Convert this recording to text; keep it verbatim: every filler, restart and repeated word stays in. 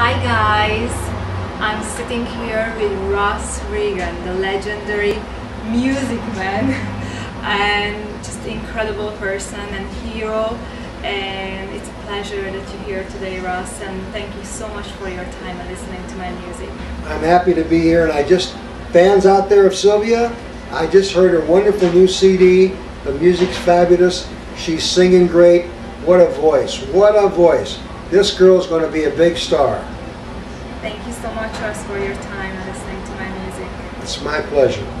Hi guys, I'm sitting here with Russ Regan, the legendary music man and just incredible person and hero, and it's a pleasure that you're here today, Russ, and thank you so much for your time and listening to my music. I'm happy to be here, and I just, fans out there of Sylvia, I just heard her wonderful new C D. The music's fabulous, she's singing great. What a voice, what a voice. This girl's going to be a big star. Thank you so much, Russ, for your time and listening to my music. It's my pleasure.